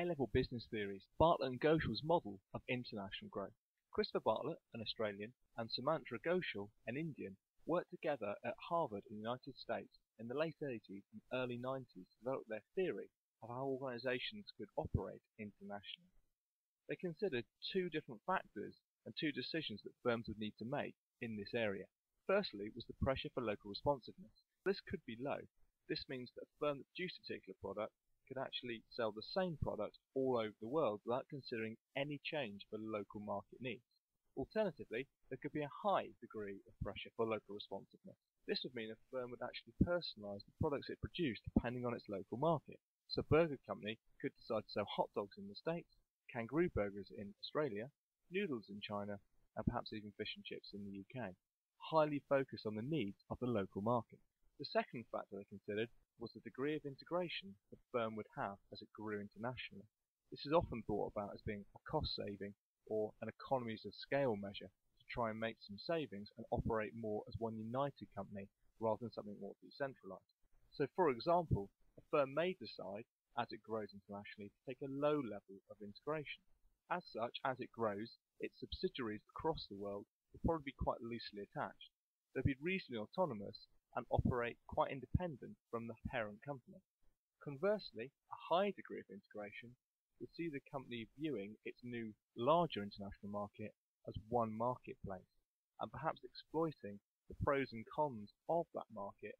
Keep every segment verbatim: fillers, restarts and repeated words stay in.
A-level business theories, Bartlett and Goshal's model of international growth. Christopher Bartlett, an Australian, and Sumantra Ghoshal, an Indian, worked together at Harvard in the United States in the late eighties and early nineties to develop their theory of how organisations could operate internationally. They considered two different factors and two decisions that firms would need to make in this area. Firstly was the pressure for local responsiveness. This could be low. This means that a firm that produced a particular product could actually sell the same product all over the world without considering any change for local market needs. Alternatively, there could be a high degree of pressure for local responsiveness. This would mean a firm would actually personalise the products it produced depending on its local market. So a burger company could decide to sell hot dogs in the States, kangaroo burgers in Australia, noodles in China, and perhaps even fish and chips in the U K. Highly focused on the needs of the local market. The second factor they considered was the degree of integration the firm would have as it grew internationally. This is often thought about as being a cost-saving or an economies of scale measure to try and make some savings and operate more as one united company rather than something more decentralised. So, for example, a firm may decide, as it grows internationally, to take a low level of integration. As such, as it grows, its subsidiaries across the world would probably be quite loosely attached. They'd be reasonably autonomous and operate quite independent from the parent company. Conversely, a high degree of integration would see the company viewing its new, larger international market as one marketplace, and perhaps exploiting the pros and cons of that market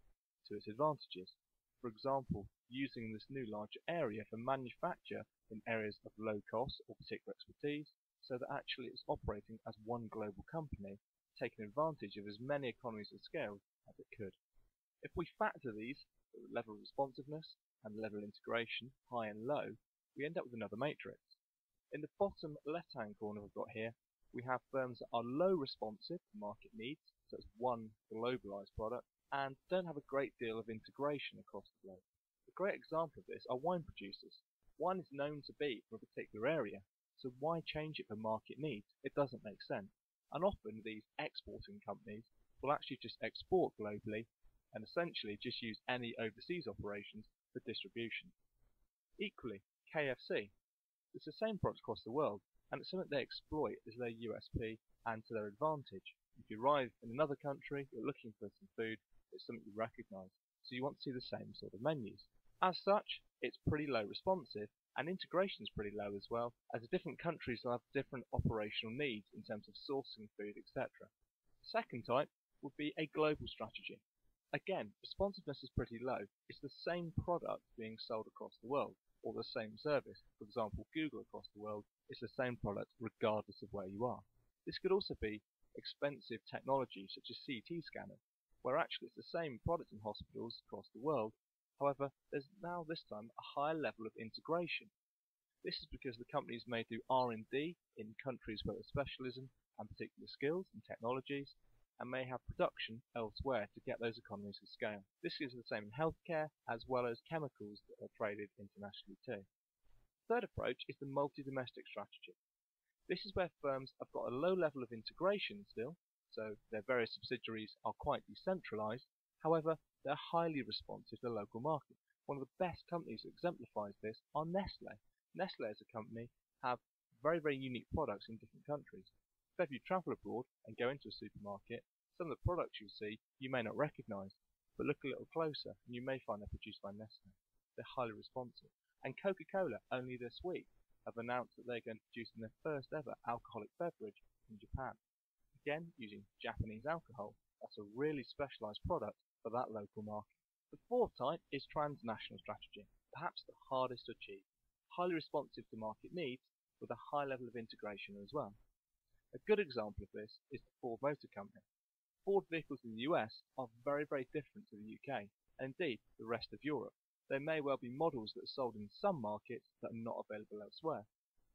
to its advantages. For example, using this new larger area for manufacture in areas of low cost or particular expertise, so that actually it's operating as one global company, taking advantage of as many economies of scale as it could. If we factor these, the level of responsiveness and level of integration, high and low, we end up with another matrix. In the bottom left-hand corner we've got here, we have firms that are low responsive to market needs, so it's one globalised product, and don't have a great deal of integration across the globe. A great example of this are wine producers. Wine is known to be from a particular area, so why change it for market needs? It doesn't make sense. And often these exporting companies will actually just export globally and essentially just use any overseas operations for distribution. Equally, K F C. It's the same product across the world, and it's something they exploit as their U S P and to their advantage. If you arrive in another country, you're looking for some food, it's something you recognise, so you want to see the same sort of menus. As such, it's pretty low responsive, and integration is pretty low as well, as the different countries will have different operational needs in terms of sourcing food, et cetera. The second type would be a global strategy. Again, responsiveness is pretty low. It's the same product being sold across the world, or the same service. For example, Google across the world is the same product regardless of where you are. This could also be expensive technology such as C T scanners, where actually it's the same product in hospitals across the world. However, there's now this time a higher level of integration. This is because the companies may do R and D in countries where there's specialism and particular skills and technologies, and may have production elsewhere to get those economies of scale. This is the same in healthcare as well as chemicals that are traded internationally too. The third approach is the multi-domestic strategy. This is where firms have got a low level of integration still, so their various subsidiaries are quite decentralised, however they're highly responsive to the local market. One of the best companies that exemplifies this are Nestle. Nestle as a company have very very unique products in different countries. So if you travel abroad and go into a supermarket, some of the products you'll see you may not recognise, but look a little closer and you may find they're produced by Nestle. They're highly responsive. And Coca-Cola, only this week, have announced that they're going to produce their first ever alcoholic beverage in Japan. Again, using Japanese alcohol. That's a really specialised product for that local market. The fourth type is transnational strategy, perhaps the hardest to achieve. Highly responsive to market needs with a high level of integration as well. A good example of this is the Ford Motor Company. Ford vehicles in the U S are very, very different to the U K, and indeed the rest of Europe. There may well be models that are sold in some markets that are not available elsewhere.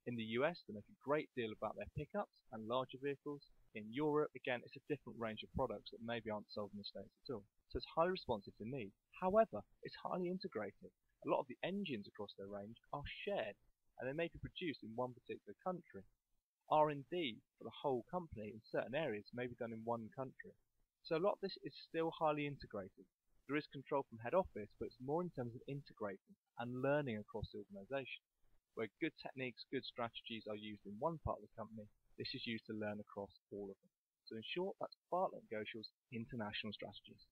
In the U S they make a great deal about their pickups and larger vehicles. In Europe, again, it's a different range of products that maybe aren't sold in the States at all. So it's highly responsive to need. However, it's highly integrated. A lot of the engines across their range are shared, and they may be produced in one particular country. R and D for the whole company in certain areas may be done in one country. So a lot of this is still highly integrated. There is control from head office, but it's more in terms of integrating and learning across the organisation. where good techniques, good strategies are used in one part of the company, this is used to learn across all of them. So in short, that's Bartlett and Goshal's international strategies.